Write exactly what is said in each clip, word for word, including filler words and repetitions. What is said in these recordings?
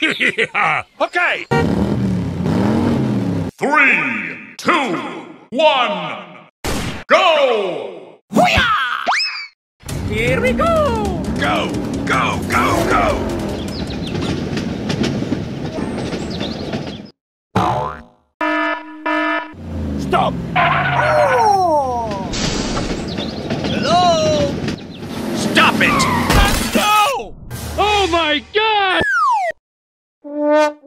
Yeah. Okay. Three, two, one, go! Hoo-yah! Here we go! Go, go, go, go! Stop! Oh. Hello? Stop it! No! Oh my God! Help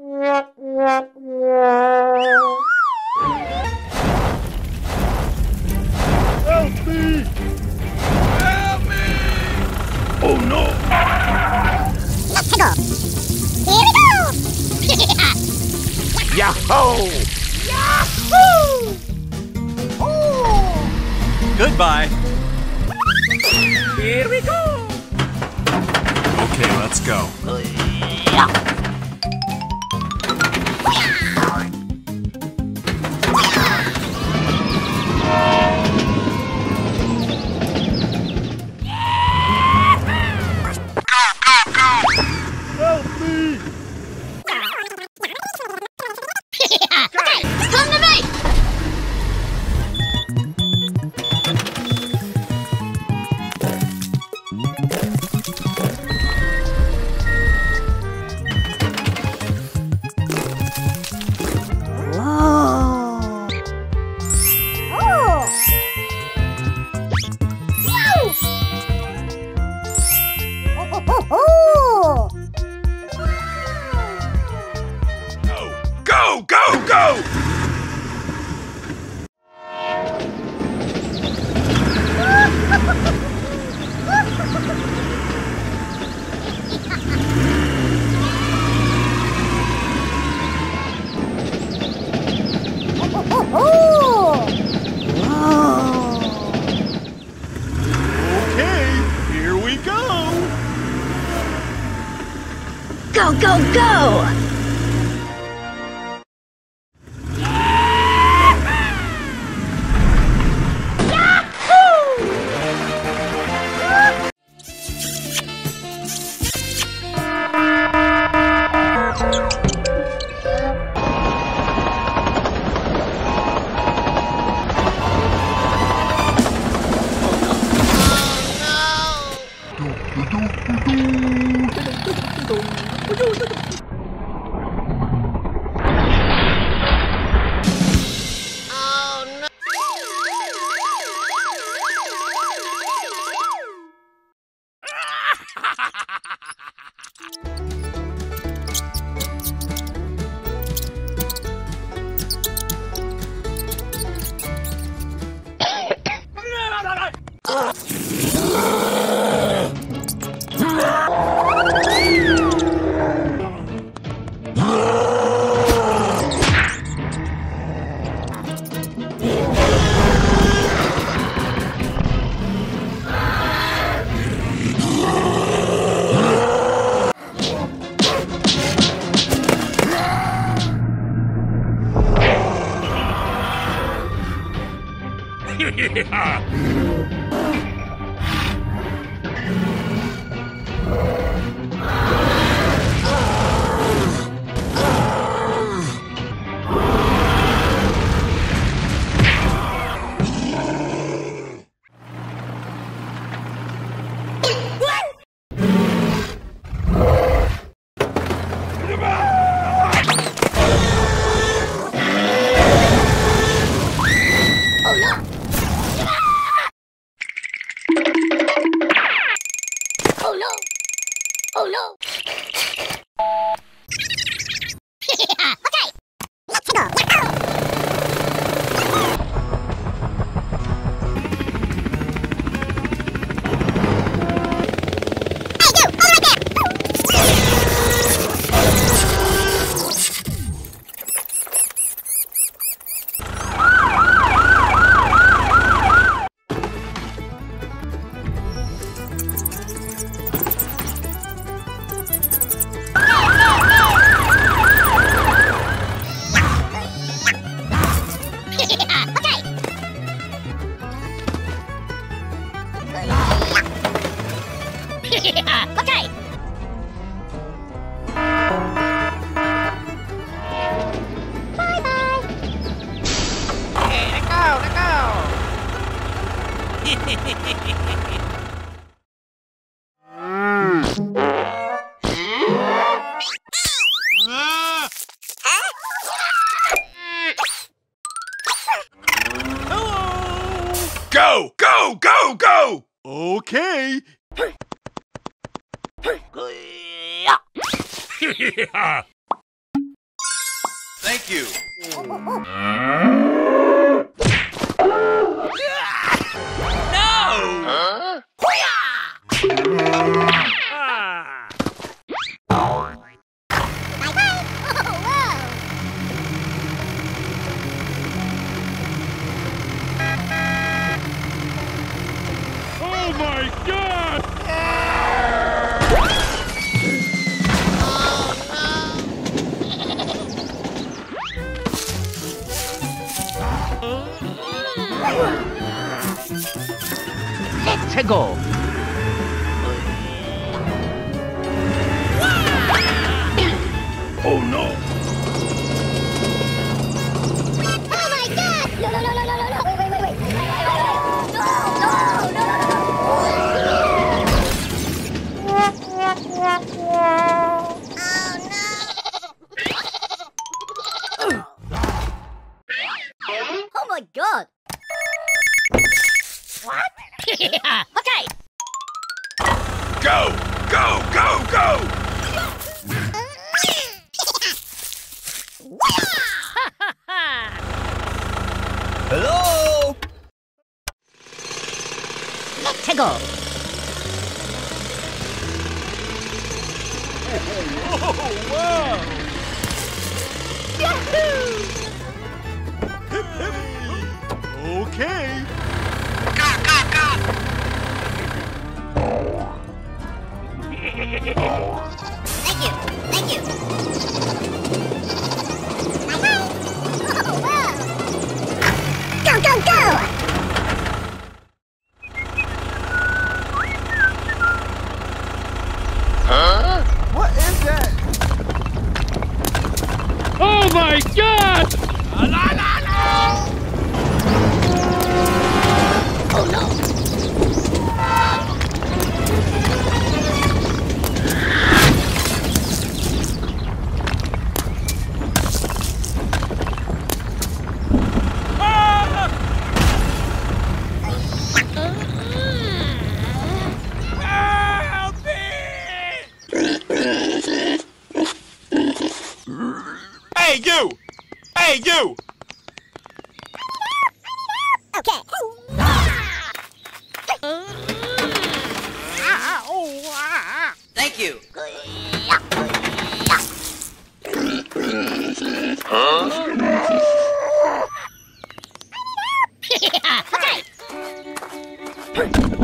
me! Help me! Oh no! Let's go! Here we go! Yahoo! Yahoo! Oh! Goodbye! Here we go! Okay, let's go. Yeah. No! go, go! Okay! Thank you! No! Huh? Let's go. Oh no. Oh my God! No no no no no no! Wait wait wait wait! No no no no! Oh no! Oh my God! What? Yeah. Okay. Go, go, go, go. Hello. Let's go. Oh wow! Yahoo! Okay. Thank you, thank you. Bye bye. Oh, whoa. Go, go, go. Huh? What is that? Oh my God! La, la, la, la. Oh no. You! Okay. Thank you. Huh? Okay. Go, go, go!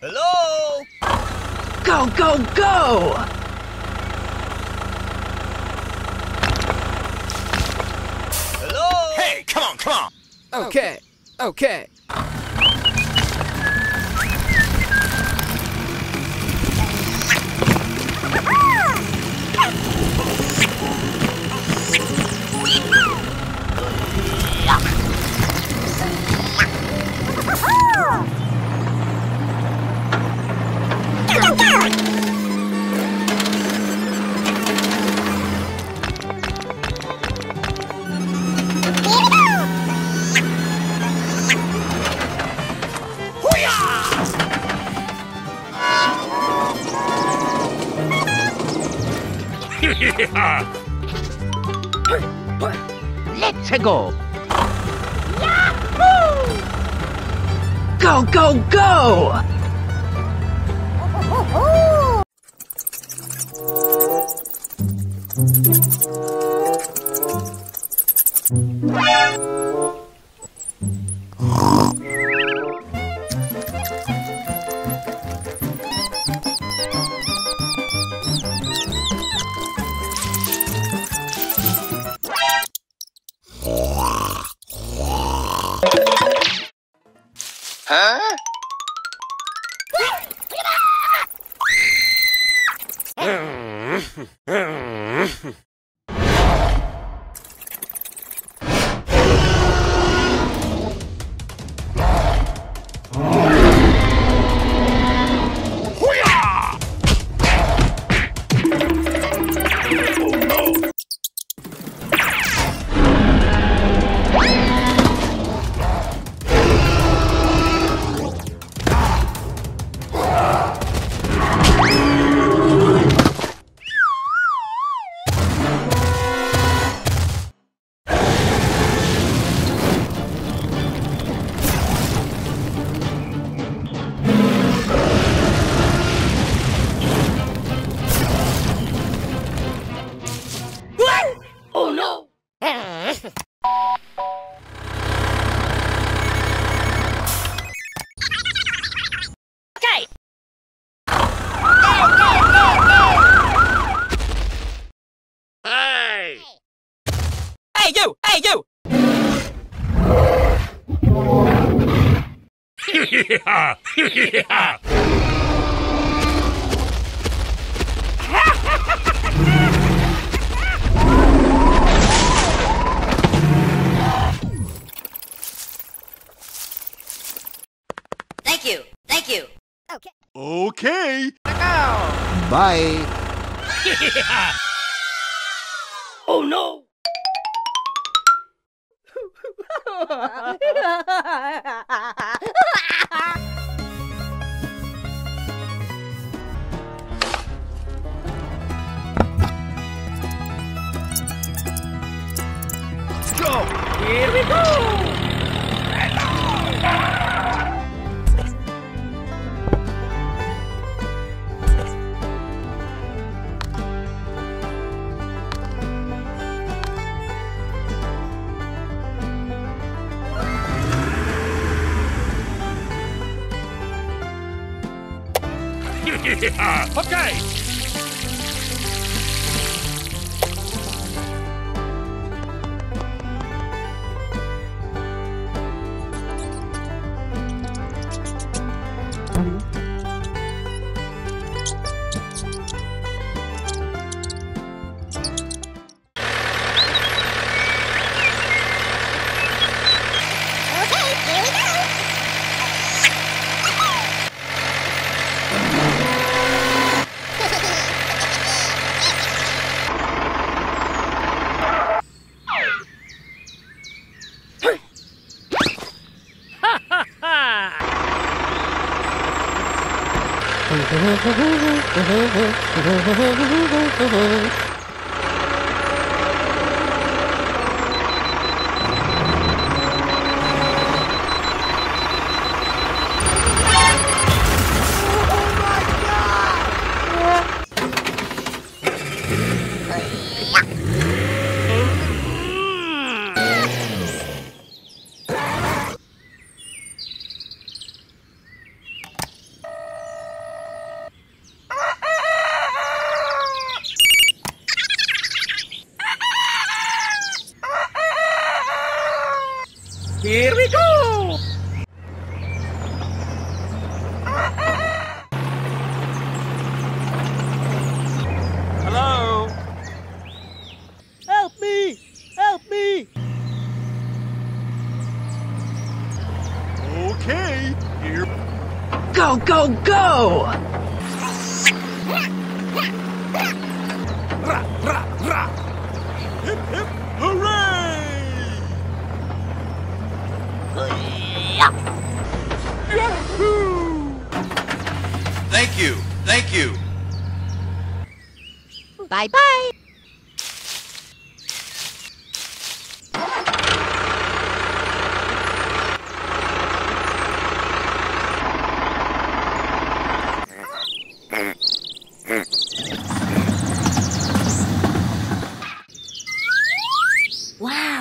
Hello? Hey, come on, come on! Okay, okay. Let's go. Yahoo! Go, go, go. Huh? Hoo-yah! Hey! Hey you! Hey you! Ha ha ha! Thank you. Thank you. Okay. Okay. Now. Bye. Oh no. Go. Here we go. Hello. Yeah. Okay! Here we go! Hello? Help me! Help me! Okay, here. Go, go, go! Ra, ra, ra! Hip, hip, hooray! Thank you. Thank you. Bye-bye. Wow.